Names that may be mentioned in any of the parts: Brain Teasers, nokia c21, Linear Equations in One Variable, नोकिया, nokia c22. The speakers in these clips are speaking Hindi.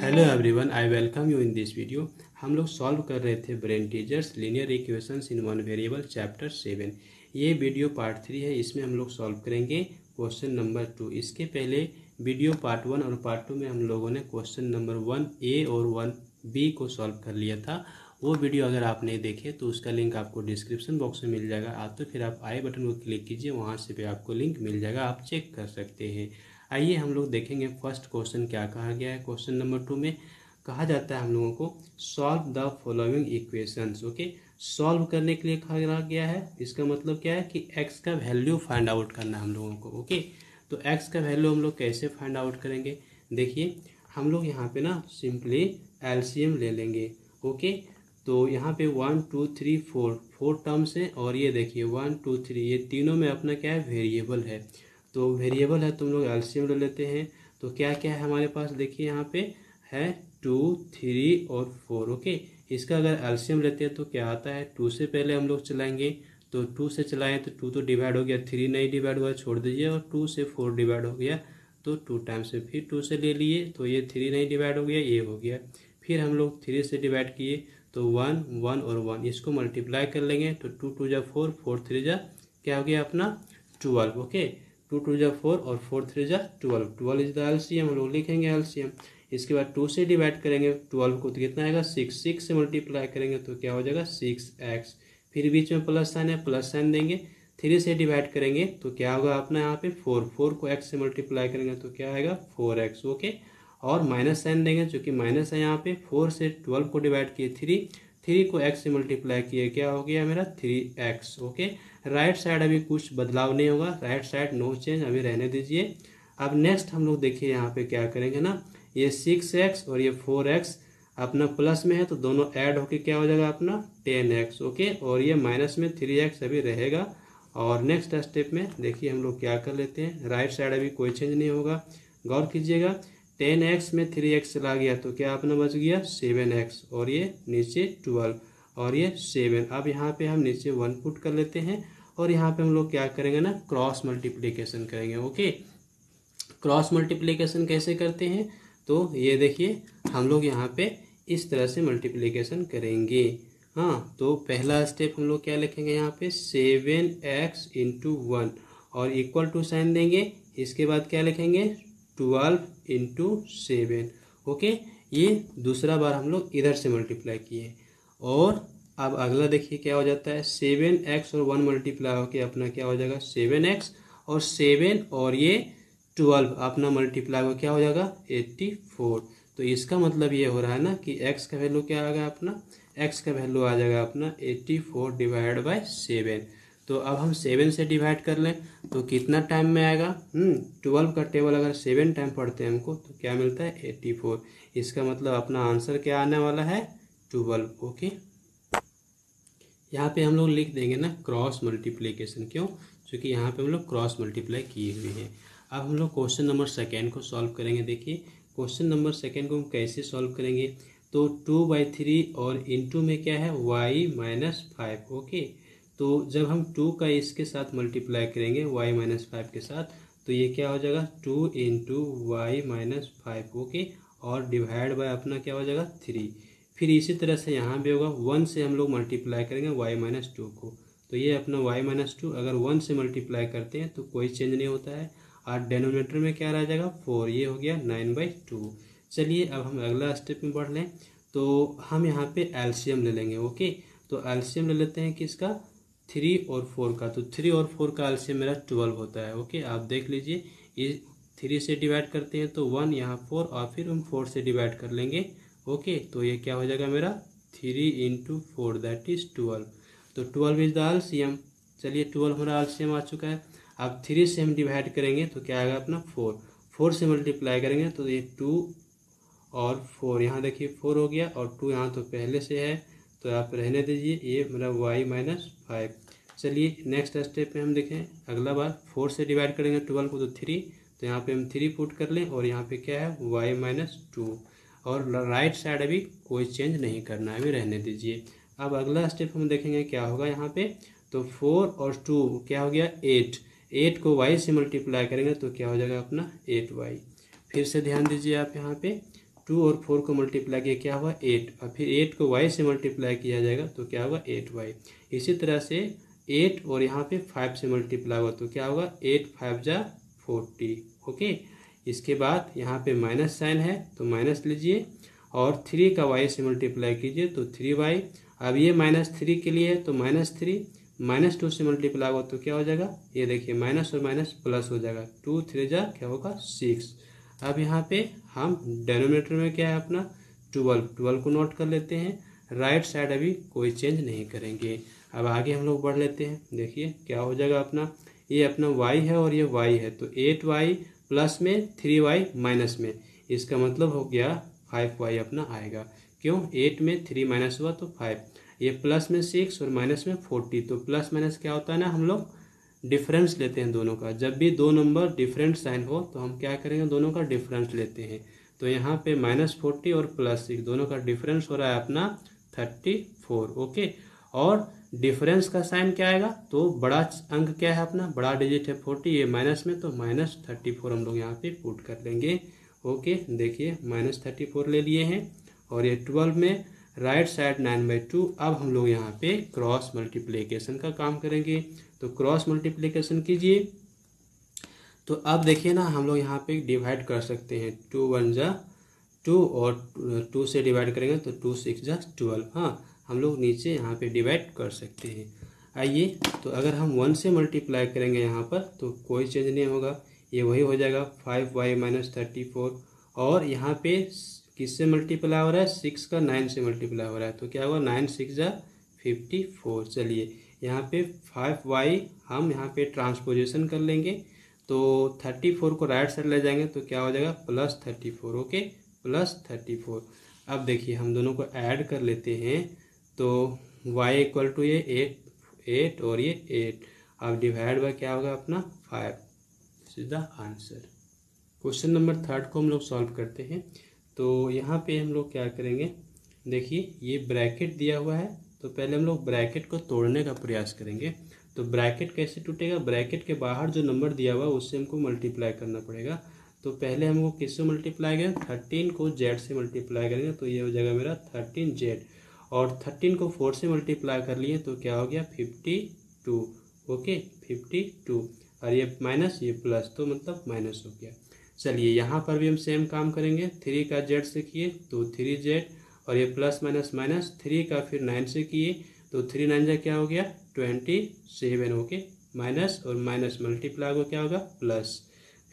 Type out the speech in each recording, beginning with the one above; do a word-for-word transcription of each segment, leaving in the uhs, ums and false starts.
Hello everyone, I welcome you in this video. हम लोग सॉल्व कर रहे थे brain teasers linear equations in one variable chapter seven. ये वीडियो पार्ट थ्री है, इसमें हम लोग सॉल्व करेंगे क्वेश्चन नंबर टू। इसके पहले वीडियो पार्ट वन और पार्ट टू में हम लोगों ने क्वेश्चन नंबर वन ए और वन बी को सॉल्व कर लिया था। वो वीडियो अगर आप नहीं देखे तो उसका लिंक आपको डिस्क्रिप्शन बॉक्स में मिल जाएगा। आप तो फिर आप आई बटन को क्लिक कीजिए, वहाँ से भी आपको लिंक मिल जाएगा, आप चेक कर सकते हैं। आइए हम लोग देखेंगे फर्स्ट क्वेश्चन क्या कहा गया है। क्वेश्चन नंबर टू में कहा जाता है हम लोगों को solve the following equations. Okay, solve करने के लिए कहा गया है। इसका मतलब क्या है कि एक्स का वैल्यू फाइंड आउट करना हम लोगों को। ओके, तो एक्स का वैल्यू हम लोग कैसे फाइंड आउट करेंगे? देखिए, हम लोग यहाँ पे ना सिंपली एलसीएम ले लेंगे। ओके, तो यहाँ पे one two three four four terms हैं और ये देखिए वन टू थ्री, ये तीनों में अपना क्या है, वेरिएबल है। तो वेरिएबल है, तुम लोग एलसीएम ले लेते हैं। तो क्या क्या है हमारे पास, देखिए यहाँ पे है टू थ्री और फोर। ओके, इसका अगर एलसीएम लेते हैं तो क्या आता है, टू से पहले हम लोग चलाएंगे तो टू से चलाएं तो टू तो डिवाइड हो गया, थ्री नहीं डिवाइड हुआ छोड़ दीजिए, और टू से फोर डिवाइड हो गया तो टू टाइम्स से, फिर टू से ले लिए तो ये थ्री नहीं डिवाइड हो गया, ये हो गया। फिर हम लोग थ्री से डिवाइड किए तो वन वन और वन, इसको मल्टीप्लाई कर लेंगे तो टू टू जा फोर, फोर थ्री जा क्या हो गया अपना ट्वेल्व। ओके, टू टू जा फोर और फोर थ्री जा twelve, twelve is the LCM. हम लोग लिखेंगे एलसीएम। इसके बाद टू से डिवाइड करेंगे ट्वेल्व को तो कितना आएगा सिक्स, सिक्स से मल्टीप्लाई करेंगे तो क्या हो जाएगा सिक्स एक्स। फिर बीच में प्लस साइन है, प्लस साइन देंगे। थ्री से डिवाइड करेंगे तो क्या होगा अपना यहाँ पे फोर, फोर को एक्स से मल्टीप्लाई करेंगे तो क्या आएगा फोर एक्स। ओके, और माइनस साइन देंगे क्योंकि माइनस है यहाँ पे। फोर से ट्वेल्व को डिवाइड किए थ्री, थ्री को एक्स से मल्टीप्लाई किए क्या हो गया मेरा three x. Okay, right side अभी कुछ बदलाव नहीं होगा, राइट साइड नो चेंज, अभी रहने दीजिए। अब नेक्स्ट हम लोग देखिए यहाँ पे क्या करेंगे ना, ये सिक्स एक्स और ये फोर एक्स अपना प्लस में है तो दोनों ऐड होके क्या हो जाएगा अपना टेन एक्स। ओके, और ये माइनस में थ्री एक्स अभी रहेगा। और नेक्स्ट स्टेप में देखिए हम लोग क्या कर लेते हैं, राइट साइड अभी कोई चेंज नहीं होगा। गौर कीजिएगा, टेन एक्स में थ्री एक्स चला गया तो क्या अपना बच गया सेवन एक्स, और ये नीचे ट्वेल्व और ये सेवन। अब यहाँ पे हम नीचे वन पुट कर लेते हैं और यहाँ पे हम लोग क्या करेंगे ना, क्रॉस मल्टीप्लिकेशन करेंगे। ओके, क्रॉस मल्टीप्लिकेशन कैसे करते हैं, तो ये देखिए हम लोग यहाँ पे इस तरह से मल्टीप्लिकेशन करेंगे। हाँ, तो पहला स्टेप हम लोग क्या लिखेंगे यहाँ पे, सेवन एक्स इंटू वन और इक्वल टू साइन देंगे। इसके बाद क्या लिखेंगे, ट्वेल्व इंटू सेवन। ओके, ये दूसरा बार हम लोग इधर से मल्टीप्लाई किए। और अब अगला देखिए क्या हो जाता है, सेवन एक्स और वन मल्टीप्लाई होके अपना क्या हो जाएगा सेवन एक्स, और सेवन और ये ट्वेल्व अपना मल्टीप्लाई हो क्या हो जाएगा एट्टी फोर। तो इसका मतलब ये हो रहा है ना कि एक्स का वैल्यू क्या आएगा अपना, एक्स का वैल्यू आ जाएगा अपना eighty four divide by seven. तो अब हम सेवन से डिवाइड कर लें तो कितना टाइम में आएगा, हम्म ट्वेल्व का टेबल अगर सेवन टाइम पढ़ते हैं हमको तो क्या मिलता है एट्टी फोर। इसका मतलब अपना आंसर क्या आने वाला है, ट्वेल्व। ओके, यहाँ पे हम लोग लिख देंगे ना क्रॉस मल्टीप्लिकेशन, क्यों, क्योंकि यहाँ पे हम लोग क्रॉस मल्टीप्लाई किए हुए हैं। अब हम लोग क्वेश्चन नंबर सेकेंड को सॉल्व करेंगे। देखिए क्वेश्चन नंबर सेकेंड को हम कैसे सॉल्व करेंगे, तो टू बाई थ्री और इंटू में क्या है वाई माइनस फाइव। ओके, तो जब हम टू का इसके साथ मल्टीप्लाई करेंगे y माइनस फाइव के साथ तो ये क्या हो जाएगा two into y minus five. Okay, और डिवाइड बाय अपना क्या हो जाएगा थ्री। फिर इसी तरह से यहाँ भी होगा, वन से हम लोग मल्टीप्लाई करेंगे y माइनस टू को तो ये अपना y माइनस टू अगर वन से मल्टीप्लाई करते हैं तो कोई चेंज नहीं होता है। और डेनोमीटर में क्या रह जाएगा फोर, ये हो गया नाइन बाई टू। चलिए अब हम अगला स्टेप में बढ़ लें तो हम यहाँ पे एलसीएम ले लेंगे। ओके, तो एलसीएम ले लेते हैं किसका, थ्री और फोर का। तो थ्री और फोर का एलसीएम मेरा ट्वेल्व होता है। ओके, आप देख लीजिए, ये थ्री से डिवाइड करते हैं तो वन, यहाँ फोर, और फिर हम फोर से डिवाइड कर लेंगे। ओके, तो ये क्या हो जाएगा मेरा three into four that is twelve. तो ट्वेल्व इज द एलसीएम। चलिए ट्वेल्व हमारा एलसीएम आ चुका है। अब थ्री से हम डिवाइड करेंगे तो क्या आएगा अपना फोर, फोर से मल्टीप्लाई करेंगे तो ये टू और फोर, यहाँ देखिए फोर हो गया, और टू यहाँ तो पहले से है तो आप रहने दीजिए, ये मेरा y माइनस फाइव। चलिए नेक्स्ट स्टेप में हम देखें, अगला बार फोर से डिवाइड करेंगे ट्वेल्व को तो थ्री, तो यहाँ पे हम थ्री पुट कर लें और यहाँ पे क्या है y माइनस टू, और राइट साइड अभी कोई चेंज नहीं करना है, अभी रहने दीजिए। अब अगला स्टेप हम देखेंगे क्या होगा यहाँ पे, तो फोर और टू क्या हो गया एट, एट को y से मल्टीप्लाई करेंगे तो क्या हो जाएगा अपना एट वाई। फिर से ध्यान दीजिए आप यहाँ पे टू और फोर को मल्टीप्लाई किया क्या हुआ एट, और फिर एट को वाई से मल्टीप्लाई किया जाएगा तो क्या होगा एट वाई। इसी तरह से एट और यहाँ पे फाइव से मल्टीप्लाई हुआ तो क्या होगा एट फाइव जा फोर्टी। ओके, इसके बाद यहाँ पे माइनस साइन है तो माइनस लीजिए और थ्री का वाई से मल्टीप्लाई कीजिए तो थ्री वाई। अब ये माइनस थ्री के लिए है तो माइनस थ्री, माइनस टू से मल्टीप्लाई हुआ तो क्या हो जाएगा, ये देखिए माइनस और माइनस प्लस हो जाएगा, टू थ्री जा क्या होगा सिक्स। अब यहाँ पे हम डेनोमिनेटर में क्या है अपना ट्वेल्व, ट्वेल्व को नोट कर लेते हैं। राइट साइड अभी कोई चेंज नहीं करेंगे। अब आगे हम लोग बढ़ लेते हैं, देखिए क्या हो जाएगा अपना, ये अपना वाई है और ये वाई है तो एट वाई प्लस में थ्री वाई माइनस में, इसका मतलब हो गया फाइव वाई अपना आएगा। क्यों, एट में थ्री माइनस हुआ तो फाइव, ये प्लस में सिक्स और माइनस में फोर्टी। तो प्लस माइनस क्या होता है ना, हम लोग डिफरेंस लेते हैं दोनों का। जब भी दो नंबर डिफरेंट साइन हो तो हम क्या करेंगे, दोनों का डिफरेंस लेते हैं। तो यहाँ पे माइनस फोर्टी और प्लस सिक्स दोनों का डिफरेंस हो रहा है अपना थर्टी फोर। ओके, और डिफरेंस का साइन क्या आएगा, तो बड़ा अंक क्या है अपना, बड़ा डिजिट है फोर्टी, ये माइनस में तो माइनस थर्टी फोर हम लोग यहाँ पे पुट कर लेंगे। ओके, देखिए माइनस थर्टी फोर ले लिए हैं और ये ट्वेल्व में right side nine by two. अब हम लोग यहाँ पे क्रॉस मल्टीप्लिकेशन का काम करेंगे, तो क्रॉस मल्टीप्लिकेशन कीजिए। तो अब देखिए ना, हम लोग यहाँ पे डिवाइड कर सकते हैं, टू वन जा टू और टू से डिवाइड करेंगे तो टू सिक्स जा ट्वेल्व। हाँ, हम लोग नीचे यहाँ पे डिवाइड कर सकते हैं। आइए, तो अगर हम वन से मल्टीप्लाई करेंगे यहाँ पर तो कोई चेंज नहीं होगा, ये वही हो जाएगा five y minus thirty four. और यहाँ पे किससे मल्टीप्लाई हो रहा है, सिक्स का नाइन से मल्टीप्लाई हो रहा है तो क्या होगा नाइन सिक्स जा फिफ्टी फोर। चलिए यहाँ पे फाइव वाई हम यहाँ पे ट्रांसपोजिशन कर लेंगे तो थर्टी फोर को राइट साइड ले जाएंगे तो क्या हो जाएगा plus thirty four. Okay, plus thirty four. अब देखिए हम दोनों को ऐड कर लेते हैं तो y इक्वल टू ये एट एट और ये एट। अब डिवाइड बाय क्या होगा अपना five. This is the answer. Question number third को हम लोग सॉल्व करते हैं। तो यहाँ पे हम लोग क्या करेंगे, देखिए ये ब्रैकेट दिया हुआ है तो पहले हम लोग ब्रैकेट को तोड़ने का प्रयास करेंगे। तो ब्रैकेट कैसे टूटेगा, ब्रैकेट के बाहर जो नंबर दिया हुआ है उससे हमको मल्टीप्लाई करना पड़ेगा। तो पहले हमको किससे मल्टीप्लाई करेंगे, थर्टीन को जेड से मल्टीप्लाई करेंगे तो ये हो जाएगा मेरा थर्टीन जेड। और थर्टीन को फोर से मल्टीप्लाई कर लिए तो क्या हो गया fifty two. Okay, fifty two और ये माइनस ये प्लस तो मतलब माइनस हो गया। चलिए यहाँ पर भी हम सेम काम करेंगे, थ्री का जेड से किए तो थ्री जेड और ये प्लस माइनस माइनस, थ्री का फिर नाइन से किए तो थ्री नाइन जा क्या हो गया ट्वेंटी सेवन। ओके, माइनस और माइनस मल्टीप्लाई को क्या होगा प्लस।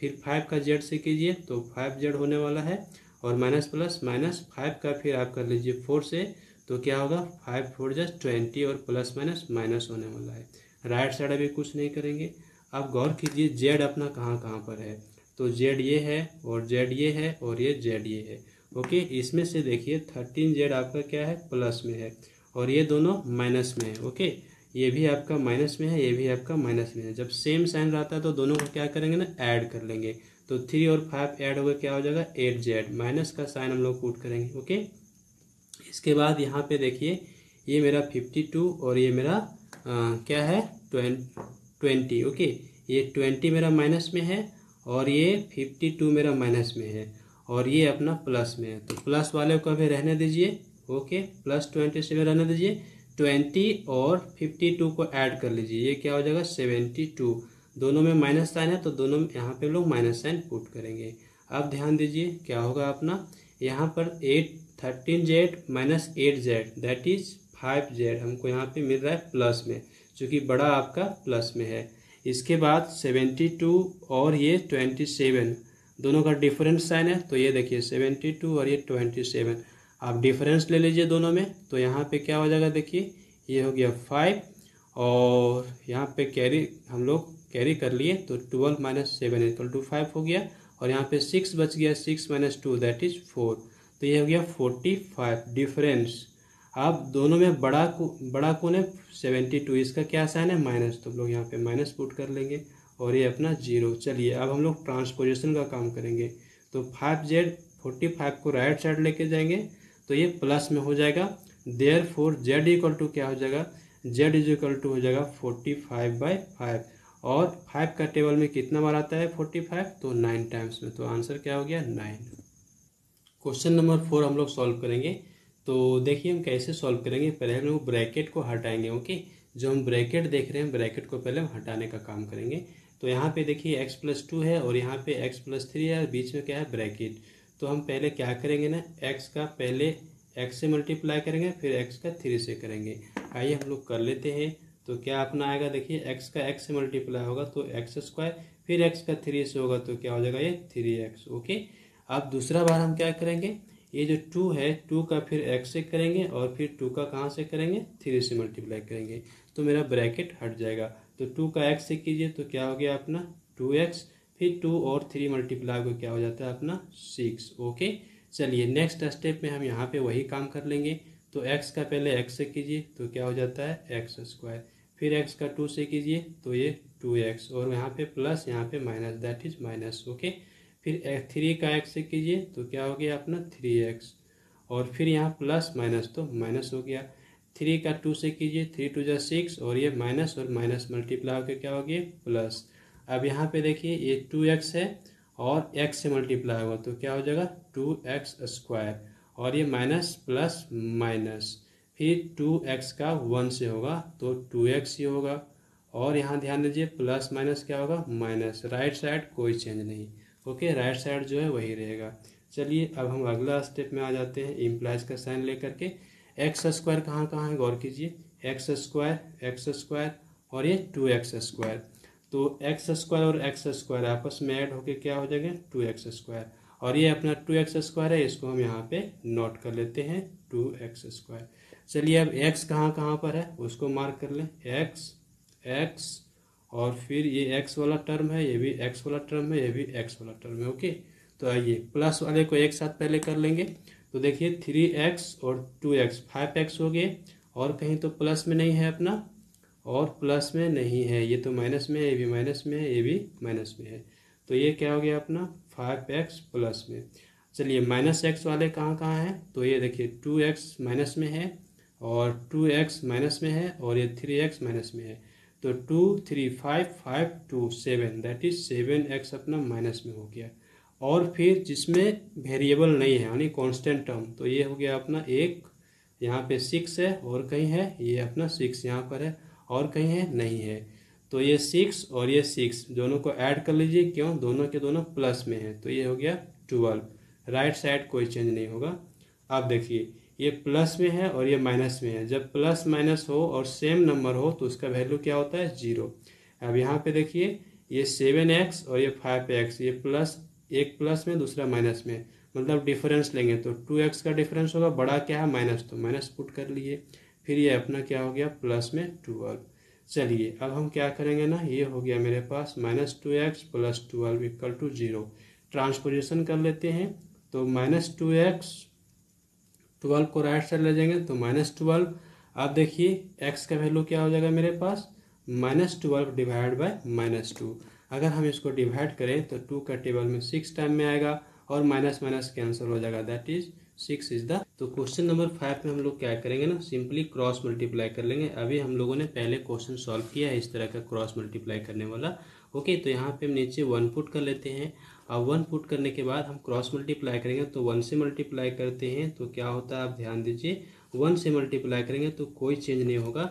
फिर फाइव का जेड से कीजिए तो फाइव जेड होने वाला है और माइनस प्लस माइनस, फाइव का फिर आप कर लीजिए फोर से तो क्या होगा फाइव फोर जस्ट ट्वेंटी और प्लस माइनस माइनस होने वाला है। राइट साइड अभी कुछ नहीं करेंगे। आप गौर कीजिए जेड अपना कहाँ कहाँ पर है, तो जेड ये है और जेड ये है और ये जेड ये है। ओके, इसमें से देखिए थर्टीन जेड आपका क्या है प्लस में है और ये दोनों माइनस में है। ओके, ये भी आपका माइनस में है, ये भी आपका माइनस में है। जब सेम साइन रहता है तो दोनों को क्या करेंगे ना ऐड कर लेंगे। तो थ्री और फाइव ऐड होकर क्या हो जाएगा एट जेड, माइनस का साइन हम लोग पुट करेंगे। ओके, इसके बाद यहाँ पे देखिए ये मेरा फिफ्टी टू और ये मेरा आ, क्या है ट्वेंटी। ओके, ये ट्वेंटी मेरा माइनस में है और ये फिफ्टी टू मेरा माइनस में है और ये अपना प्लस में है तो प्लस वाले को अभी रहने दीजिए। ओके, प्लस ट्वेंटी से भी रहने दीजिए, ट्वेंटी और फिफ्टी टू को ऐड कर लीजिए, ये क्या हो जाएगा सेवेंटी टू। दोनों में माइनस साइन है तो दोनों में यहाँ पे लोग माइनस साइन पुट करेंगे। अब ध्यान दीजिए क्या होगा अपना यहाँ पर eight thirteen z minus eight z that is five z हमको यहाँ पे मिल रहा है प्लस में, चूँकि बड़ा आपका प्लस में है। इसके बाद सेवेंटी टू और ये ट्वेंटी सेवन दोनों का डिफरेंस साइन है तो ये देखिए सेवेंटी टू और ये ट्वेंटी सेवन आप डिफरेंस ले लीजिए दोनों में तो यहाँ पे क्या हो जाएगा देखिए ये हो गया फाइव और यहाँ पे कैरी हम लोग कैरी कर लिए तो twelve minus seven equal to five हो गया और यहाँ पे सिक्स बच गया, six minus two that is four तो ये हो गया फोर्टी फाइव डिफरेंस। आप दोनों में बड़ा को बड़ा कौन है सेवेंटी टू, इसका क्या साइन है माइनस तो हम लोग यहाँ पे माइनस पुट कर लेंगे और ये अपना जीरो। चलिए अब हम लोग ट्रांसपोजिशन का काम करेंगे तो फाइव जेड फोर्टी फाइव को राइट साइड लेके जाएंगे तो ये प्लस में हो जाएगा। There four z equal to क्या हो जाएगा, जेड इज इक्वल टू हो जाएगा फोर्टी फाइव बाई फाइव और फाइव का टेबल में कितना बार आता है फोर्टी फाइव तो नाइन टाइम्स में, तो आंसर क्या हो गया नाइन। क्वेश्चन नंबर फोर हम लोग सॉल्व करेंगे। तो देखिए हम कैसे सॉल्व करेंगे। पहले हम लोग ब्रैकेट को हटाएंगे। ओके, जो हम ब्रैकेट देख रहे हैं ब्रैकेट को पहले हम हटाने का काम करेंगे। तो यहाँ पे देखिए एक्स प्लस टू है और यहाँ पे एक्स प्लस थ्री है और बीच में क्या है ब्रैकेट। तो हम पहले क्या करेंगे ना, एक्स का पहले एक्स से मल्टीप्लाई करेंगे फिर एक्स का थ्री से करेंगे। आइए हम लोग कर लेते हैं। तो क्या अपना आएगा देखिए, एक्स का एक्स से मल्टीप्लाई होगा तो एक्स स्क्वायर, फिर एक्स का थ्री से होगा तो क्या हो जाएगा ये थ्री एक्स। ओके, अब दूसरा बार हम क्या करेंगे, ये जो टू है टू का फिर एक्स से करेंगे और फिर टू का कहाँ से करेंगे थ्री से मल्टीप्लाई करेंगे तो मेरा ब्रैकेट हट जाएगा। तो टू का एक्स से कीजिए तो क्या हो गया अपना टू एक्स, फिर टू और थ्री मल्टीप्लाई को क्या हो जाता है अपना सिक्स। ओके, चलिए नेक्स्ट स्टेप में हम यहाँ पे वही काम कर लेंगे। तो एक्स का पहले एक्स से कीजिए तो क्या हो जाता है एक्स स्क्वायर, फिर एक्स का टू से कीजिए तो ये टू एक्स और यहाँ पे प्लस यहाँ पे minus that is minus. Okay, फिर थ्री का एक्स से कीजिए तो क्या हो गया अपना थ्री एक्स और फिर यहाँ प्लस माइनस तो माइनस हो गया। थ्री का टू से कीजिए थ्री टू जा सिक्स और ये माइनस और माइनस मल्टीप्लाई होकर क्या हो गया प्लस। अब यहाँ पे देखिए ये टू एक्स है और एक्स से मल्टीप्लाई होगा तो क्या हो जाएगा टू एक्स स्क्वायर और ये माइनस प्लस माइनस, फिर टू एक्स का वन से होगा तो टू एक्स ही होगा और यहाँ ध्यान दीजिए प्लस माइनस क्या होगा माइनस। राइट साइड कोई चेंज नहीं। ओके, राइट साइड जो है वही रहेगा। चलिए अब हम अगला स्टेप में आ जाते हैं इम्प्लाइज का साइन लेकर के। एक्स स्क्वायर कहाँ कहाँ है गौर कीजिए, एक्स स्क्वायर एक्स स्क्वायर और ये टू एक्स स्क्वायर। तो एक्स स्क्वायर और एक्स स्क्वायर आपस में ऐड होके क्या हो जाएगा टू एक्स स्क्वायर और ये अपना टू एक्स स्क्वायर है, इसको हम यहाँ पे नोट कर लेते हैं टू एक्स स्क्वायर। चलिए अब एक्स कहाँ कहाँ पर है उसको मार्क कर लें, एक्स एक्स और फिर ये एक्स वाला टर्म है, ये भी एक्स वाला टर्म है, ये भी एक्स वाला टर्म है। ओके, तो आइए प्लस वाले को एक साथ पहले कर लेंगे। तो देखिए थ्री एक्स और टू एक्स फाइव एक्स हो गए और कहीं तो प्लस में नहीं है अपना, और प्लस में नहीं है, ये तो माइनस में है, ये भी माइनस में है, ये भी माइनस में है, तो ये क्या हो गया अपना फाइव एक्स प्लस में। चलिए माइनस एक्स वाले कहाँ कहाँ हैं, तो ये देखिए टू एक्स माइनस में है और टू एक्स माइनस में है और ये थ्री एक्स माइनस में है। तो two three five five two seven that is seven x अपना माइनस में हो गया। और फिर जिसमें वेरिएबल नहीं है यानी कांस्टेंट टर्म तो ये हो गया अपना एक, यहाँ पे सिक्स है और कहीं है ये अपना सिक्स यहाँ पर है और कहीं है नहीं है। तो ये सिक्स और ये सिक्स दोनों को ऐड कर लीजिए, क्यों दोनों के दोनों प्लस में है तो ये हो गया ट्वेल्व। राइट साइड कोई चेंज नहीं होगा। आप देखिए ये प्लस में है और ये माइनस में है, जब प्लस माइनस हो और सेम नंबर हो तो उसका वैल्यू क्या होता है जीरो। अब यहाँ पे देखिए ये सेवन एक्स और ये फाइव एक्स, ये प्लस एक प्लस में दूसरा माइनस में, मतलब डिफरेंस लेंगे तो टू एक्स का डिफरेंस होगा बड़ा क्या है माइनस तो माइनस पुट कर लिए, फिर ये अपना क्या हो गया प्लस में ट्वेल्व। चलिए अब हम क्या करेंगे ना, ये हो गया मेरे पास minus two x plus twelve equal to zero. Transposition कर लेते हैं तो माइनस टू एक्स ट्वेल्व को राइट साइड ले जाएंगे तो माइनस ट्वेल्व। आप देखिए एक्स का वैल्यू क्या हो जाएगा मेरे पास minus twelve divide by minus two. अगर हम इसको डिवाइड करें तो टू का टेबल में सिक्स टाइम में आएगा और माइनस माइनस कैंसिल हो जाएगा that is six is the. तो क्वेश्चन नंबर फाइव में हम लोग क्या करेंगे ना, सिंपली क्रॉस मल्टीप्लाई कर लेंगे। अभी हम लोगों ने पहले क्वेश्चन सॉल्व किया है इस तरह का क्रॉस मल्टीप्लाई करने वाला। ओके, तो यहाँ पे हम नीचे वन पुट कर लेते हैं। अब वन पुट करने के बाद हम क्रॉस मल्टीप्लाई करेंगे तो वन से मल्टीप्लाई करते हैं तो क्या होता है आप ध्यान दीजिए, वन से मल्टीप्लाई करेंगे तो कोई चेंज नहीं होगा।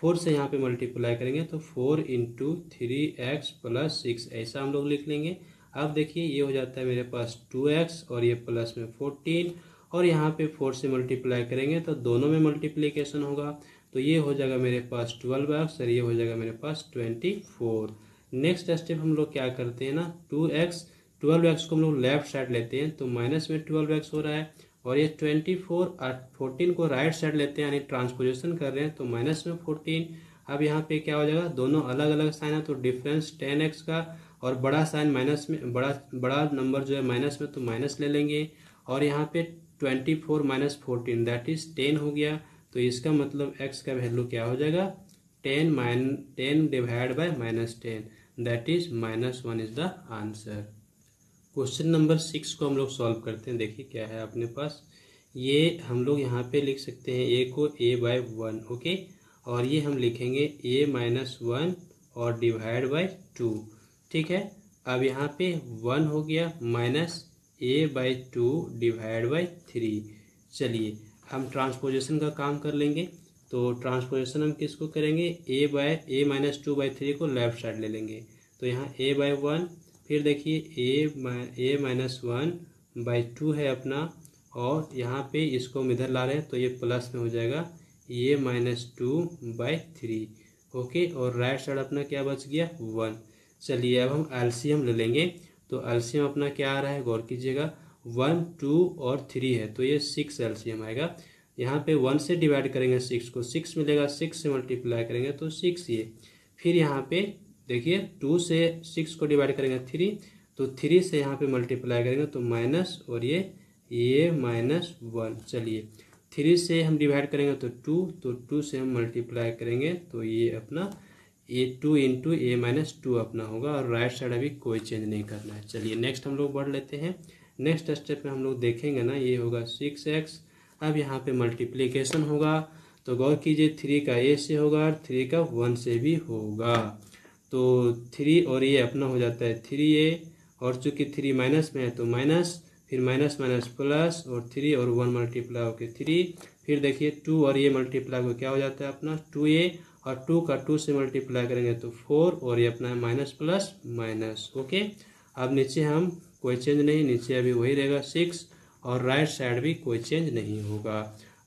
फोर से यहाँ पे मल्टीप्लाई करेंगे तो four into three x plus six ऐसा हम लोग लिख लेंगे। अब देखिए ये हो जाता है मेरे पास टू एक्स और ये प्लस में फोर्टीन और यहाँ पे फोर से मल्टीप्लाई करेंगे तो दोनों में मल्टीप्लीकेशन होगा तो ये हो जाएगा मेरे पास ट्वेल्व एक्स और ये हो जाएगा मेरे पास ट्वेंटी फोर। नेक्स्ट स्टेप हम लोग क्या करते हैं ना, टू एक्स ट्वेल्व एक्स को हम लोग लेफ्ट साइड लेते हैं तो माइनस में ट्वेल्व एक्स हो रहा है और ये ट्वेंटी फोर और फोर्टीन को राइट साइड लेते हैं यानी ट्रांसपोजिशन कर रहे हैं तो माइनस में फोर्टीन। अब यहाँ पे क्या हो जाएगा, दोनों अलग अलग साइन है तो डिफरेंस टेन एक्स का और बड़ा साइन माइनस में, बड़ा बड़ा नंबर जो है माइनस में तो माइनस ले लेंगे और यहाँ पे twenty four minus fourteen that is ten हो गया। तो इसका मतलब एक्स का वैल्यू क्या हो जाएगा ten minus ten divide by minus ten that is minus one is the answer. Question number six को हम लोग सॉल्व करते हैं। देखिए क्या है अपने पास, ये हम लोग यहाँ पे लिख सकते हैं ए को ए बाय वन। ओके, और ये हम लिखेंगे ए माइनस वन और डिवाइड बाय टू। ठीक है, अब यहाँ पे वन हो गया minus A by two divide by three. चलिए हम ट्रांसपोजिशन का काम कर लेंगे। तो ट्रांसपोजिशन हम किसको करेंगे, ए by A minus two by three को लेफ्ट साइड ले लेंगे। तो यहाँ ए बाई वन, फिर देखिए a a minus one by two है अपना, और यहाँ पे इसको हम इधर ला रहे हैं तो ये प्लस में हो जाएगा A minus two by three. Okay, और राइट साइड अपना क्या बच गया, वन। चलिए अब हम एलसीएम ले लेंगे। तो एलसीएम अपना क्या आ रहा है, गौर कीजिएगा, वन टू और थ्री है तो ये सिक्स एलसीएम आएगा। यहाँ पे वन से डिवाइड करेंगे सिक्स को, सिक्स मिलेगा, सिक्स से मल्टीप्लाई करेंगे तो सिक्स ये। फिर यहाँ पे देखिए टू से सिक्स को डिवाइड करेंगे थ्री, तो थ्री से यहाँ पे मल्टीप्लाई करेंगे तो माइनस, और ये ये माइनस वन। चलिए थ्री से हम डिवाइड करेंगे तो टू, तो टू से हम मल्टीप्लाई करेंगे तो ये अपना A two into A minus two अपना होगा, और राइट साइड अभी कोई चेंज नहीं करना है। चलिए नेक्स्ट हम लोग बढ़ लेते हैं। नेक्स्ट स्टेप में हम लोग देखेंगे ना, ये होगा सिक्स एक्स। अब यहाँ पे मल्टीप्लीकेशन होगा तो गौर कीजिए थ्री का ए से होगा और थ्री का वन से भी होगा। तो थ्री और ये अपना हो जाता है थ्री ए, और चूँकि थ्री माइनस में है तो माइनस, फिर माइनस माइनस प्लस, और थ्री और वन मल्टीप्लाई होके थ्री। फिर देखिए टू और ये मल्टीप्लाई को क्या हो जाता है अपना टू ए, और टू का टू से मल्टीप्लाई करेंगे तो फोर, और ये अपना है माइनस प्लस माइनस। ओके, अब नीचे हम कोई चेंज नहीं, नीचे अभी वही रहेगा सिक्स, और राइट साइड भी कोई चेंज नहीं होगा।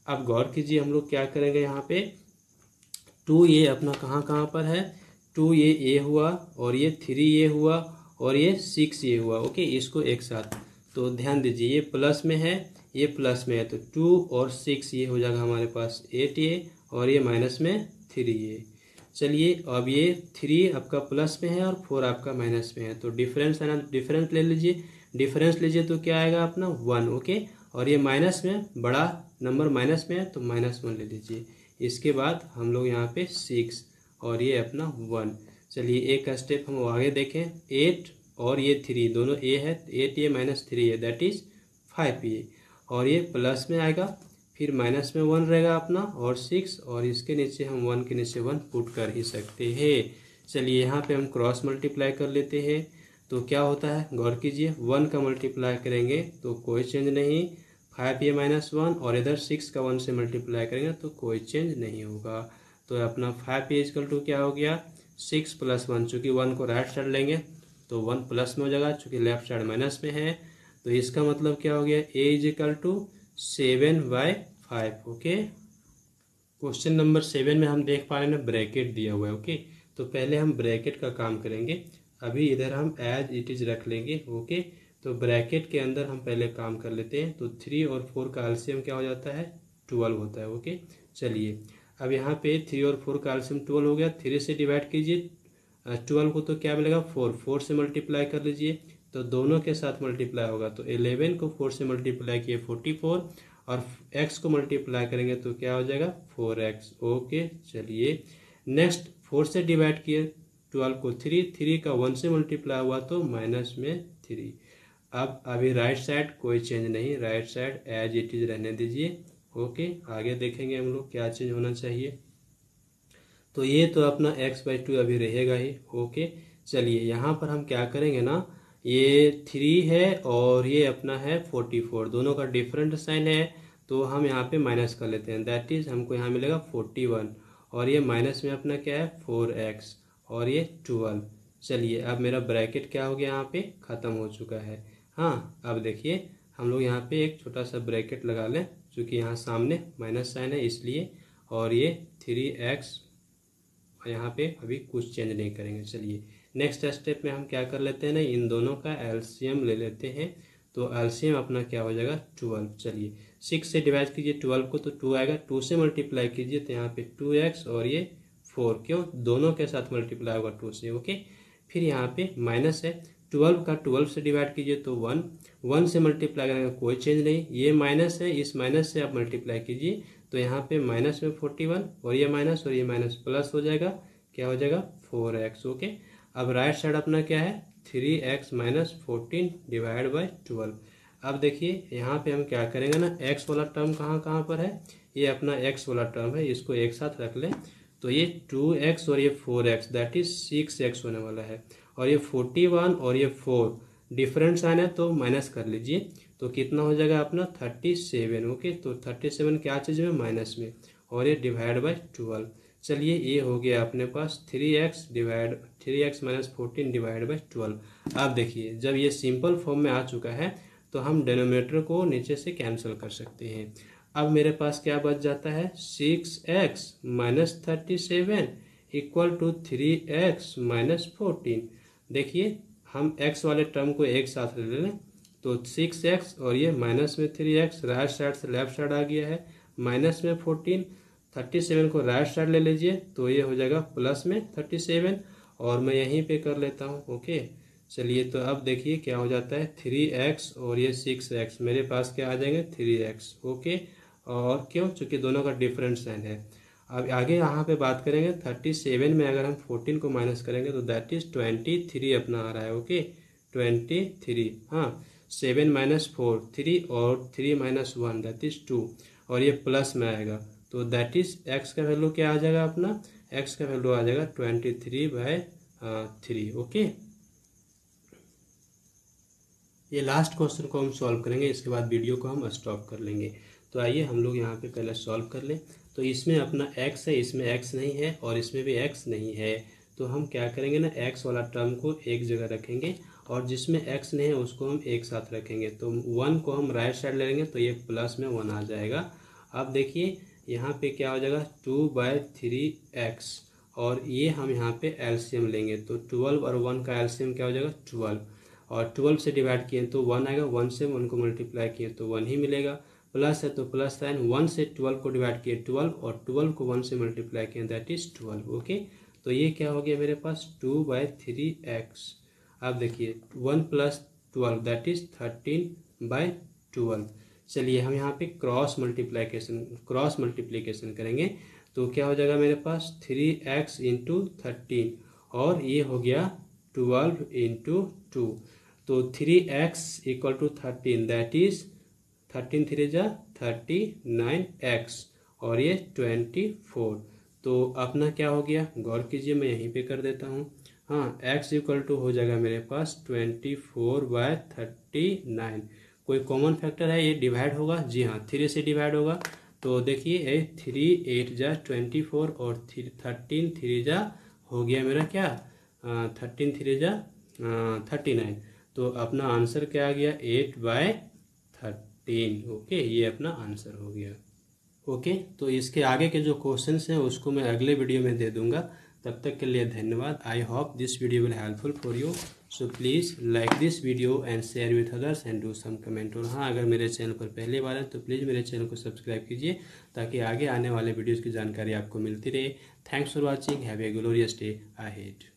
अब गौर कीजिए हम लोग क्या करेंगे, यहाँ पे टू ये अपना कहाँ कहाँ पर है, टू ये ए हुआ, और ये थ्री ये हुआ, और ये सिक्स ये हुआ। ओके, इसको एक साथ, तो ध्यान दीजिए ये प्लस में है, ये प्लस में है तो टू और सिक्स ये हो जाएगा हमारे पास एट ये, और ये माइनस में थ्री ये। चलिए अब ये थ्री आपका प्लस में है और फोर आपका माइनस में है, तो डिफरेंस है ना, डिफरेंस ले लीजिए, डिफरेंस लीजिए तो क्या आएगा अपना वन। ओके, और ये माइनस में, बड़ा नंबर माइनस में है तो माइनस वन ले लीजिए। इसके बाद हम लोग यहाँ पे सिक्स और ये अपना वन। चलिए एक स्टेप हम आगे देखें, एट और ये थ्री दोनों ए है, एट ये माइनस थ्री है दैट इज़ फाइव ये, और ये प्लस में आएगा, फिर माइनस में वन रहेगा अपना और सिक्स, और इसके नीचे हम वन के नीचे वन पुट कर ही सकते हैं। चलिए यहाँ पे हम क्रॉस मल्टीप्लाई कर लेते हैं तो क्या होता है, गौर कीजिए, वन का मल्टीप्लाई करेंगे तो कोई चेंज नहीं, फाइव ए माइनस वन, और इधर सिक्स का वन से मल्टीप्लाई करेंगे तो कोई चेंज नहीं होगा। तो अपना फाइव ए इक्वल टू क्या हो गया, सिक्स प्लस वन, चूँकि वन को राइट साइड लेंगे तो वन प्लस में हो जाएगा, चूँकि लेफ्ट साइड माइनस में है, तो इसका मतलब क्या हो गया, A is equal to seven by five. Okay, question number seven में हम देख पा रहे हैं ब्रैकेट दिया हुआ है। ओके, तो पहले हम ब्रैकेट का काम करेंगे, अभी इधर हम एज इट इज़ रख लेंगे। ओके, तो ब्रैकेट के अंदर हम पहले काम कर लेते हैं। तो थ्री और फोर का एलसीएम क्या हो जाता है, ट्वेल्व होता है। ओके, चलिए अब यहाँ पे थ्री और फोर का एलसीएम ट्वेल्व हो गया, थ्री से डिवाइड कीजिए ट्वेल्व को तो क्या मिलेगा फोर, फोर से मल्टीप्लाई कर लीजिए तो दोनों के साथ मल्टीप्लाई होगा, तो इलेवन को फोर से मल्टीप्लाई किए फोर्टी फोर, और एक्स को मल्टीप्लाई करेंगे तो क्या हो जाएगा फोर एक्स। ओके, चलिए नेक्स्ट फोर से डिवाइड किए ट्वेल्व को थ्री, थ्री का वन से मल्टीप्लाई हुआ तो माइनस में थ्री। अब अभी राइट साइड कोई चेंज नहीं, right side as it is रहने दीजिए। ओके, आगे देखेंगे हम लोग क्या चेंज होना चाहिए। तो ये तो अपना एक्स बाई टू अभी रहेगा ही। ओके, चलिए यहाँ पर हम क्या करेंगे ना, ये थ्री है और ये अपना है फोर्टी फोर, दोनों का डिफरेंट साइन है तो हम यहाँ पे माइनस कर लेते हैं, दैट इज हमको यहाँ मिलेगा फोर्टी वन, और ये माइनस में अपना क्या है फोर एक्स, और ये ट्वेल्व। चलिए अब मेरा ब्रैकेट क्या हो गया, यहाँ पे ख़त्म हो चुका है। हाँ, अब देखिए हम लोग यहाँ पे एक छोटा सा ब्रैकेट लगा लें, चूँकि यहाँ सामने माइनस साइन है इसलिए, और ये थ्री एक्स यहाँ पे अभी कुछ चेंज नहीं करेंगे। चलिए नेक्स्ट स्टेप में हम क्या कर लेते हैं ना, इन दोनों का एलसीएम ले लेते हैं। तो एलसीएम अपना क्या हो जाएगा ट्वेल्व। चलिए सिक्स से डिवाइड कीजिए ट्वेल्व को तो टू आएगा, टू से मल्टीप्लाई कीजिए तो यहाँ पे टू एक्स, और ये फोर, क्यों दोनों के साथ मल्टीप्लाई होगा टू से। ओके, फिर यहाँ पे माइनस है, ट्वेल्व का ट्वेल्व से डिवाइड कीजिए तो वन, वन से मल्टीप्लाई करेंगे कोई चेंज नहीं, ये माइनस है, इस माइनस से आप मल्टीप्लाई कीजिए तो यहाँ पे माइनस में फोर्टी वन, और ये माइनस और ये माइनस प्लस हो जाएगा, क्या हो जाएगा फोर एक्स। ओके, अब राइट साइड अपना क्या है, three x minus fourteen divide by twelve. अब देखिए यहाँ पे हम क्या करेंगे ना, एक्स वाला टर्म कहाँ कहाँ पर है, ये अपना एक्स वाला टर्म है, इसको एक साथ रख लें तो ये टू एक्स और ये four x that is six x होने वाला है, और ये फोर्टी वन और ये फोर डिफरेंट साइन है तो माइनस कर लीजिए, तो कितना हो जाएगा अपना थर्टी सेवन। ओके, तो थर्टी सेवन क्या चीज़ में, माइनस में, और ये डिवाइड बाय ट्वेल्व। चलिए ये हो गया अपने पास three x divide three x minus fourteen divide by twelve. आप देखिए जब ये सिंपल फॉर्म में आ चुका है तो हम डिनोमिनेटर को नीचे से कैंसिल कर सकते हैं। अब मेरे पास क्या बच जाता है, six x minus thirty seven equal to three x minus fourteen. देखिए हम x वाले टर्म को एक साथ ले लें तो सिक्स एक्स और ये माइनस में थ्री एक्स राइट साइड से लेफ्ट साइड आ गया है, माइनस में फोर्टीन, थर्टी सेवन को राइट साइड ले लीजिए तो ये हो जाएगा प्लस में थर्टी सेवन और मैं यहीं पे कर लेता हूँ। ओके चलिए, तो अब देखिए क्या हो जाता है, थ्री एक्स और ये सिक्स एक्स मेरे पास क्या आ जाएंगे, थ्री एक्स। ओके, और क्यों, चूँकि दोनों का डिफरेंट साइन है। अब आगे यहाँ पे बात करेंगे, थर्टी सेवन में अगर हम फोर्टीन को माइनस करेंगे तो दैट इज़ ट्वेंटी थ्री अपना आ रहा है। ओके ट्वेंटी थ्री, हाँ सेवन माइनस फोर थ्री और three minus one that is two और ये प्लस में आएगा तो दैट इज़ x का वैल्यू क्या आ जाएगा अपना, x का वैल्यू आ जाएगा twenty three by three. Okay, ये लास्ट क्वेश्चन को हम सॉल्व करेंगे, इसके बाद वीडियो को हम स्टॉप कर लेंगे। तो आइए हम लोग यहाँ पे पहले सॉल्व कर लें। तो इसमें अपना x है, इसमें x नहीं है और इसमें भी x नहीं है, तो हम क्या करेंगे ना, x वाला टर्म को एक जगह रखेंगे और जिसमें x नहीं है उसको हम एक साथ रखेंगे। तो वन को हम राइट साइड ले लेंगे तो ये प्लस में वन आ जाएगा। अब देखिए यहाँ पे क्या हो जाएगा, टू बाय थ्री एक्स और ये हम यहाँ पे एलसीएम लेंगे तो ट्वेल्व और वन का एलसीएम क्या हो जाएगा ट्वेल्व, और ट्वेल्व से डिवाइड किए तो वन आएगा, वन से वन को मल्टीप्लाई किए तो वन ही मिलेगा, प्लस है तो प्लस साइन, वन से ट्वेल्व को डिवाइड किए ट्वेल्व और ट्वेल्व को वन से मल्टीप्लाई किए दैट इज़ ट्वेल्व। ओके, तो ये क्या हो गया मेरे पास, टू बाई थ्री एक्स। आप देखिए one plus twelve that is thirteen by twelve. चलिए हम यहाँ पे क्रॉस मल्टीप्लाईकेशन क्रॉस मल्टीप्लीकेशन करेंगे तो क्या हो जाएगा मेरे पास, थ्री एक्स इंटू थर्टीन और ये हो गया ट्वेल्व इंटू टू, तो three x equal to thirteen that is thirteen three जा थर्टी नाइन एक्स और ये ट्वेंटी फोर। तो अपना क्या हो गया, गौर कीजिए मैं यहीं पे कर देता हूँ, हाँ x इक्वल टू हो जाएगा मेरे पास twenty four by thirty nine. कोई कॉमन फैक्टर है, ये डिवाइड होगा, जी हाँ थ्री से डिवाइड होगा, तो देखिए ये थ्री एट जा ट्वेंटी फोर और थ्री थर्टीन थ्री जा हो गया मेरा क्या, थर्टीन थ्री जा थर्टी नाइन। तो अपना आंसर क्या आ गया, एट बाय थर्टी तीन। ओके, ये अपना आंसर हो गया। ओके, तो इसके आगे के जो क्वेश्चंस हैं उसको मैं अगले वीडियो में दे दूंगा। तब तक के लिए धन्यवाद। I hope this video will helpful for you, so please like this video and share with others and do some comment. और हाँ, अगर मेरे चैनल पर पहली बार है तो प्लीज़ मेरे चैनल को सब्सक्राइब कीजिए ताकि आगे आने वाले वीडियोज़ की जानकारी आपको मिलती रहे। Thanks for watching, have a glorious day ahead.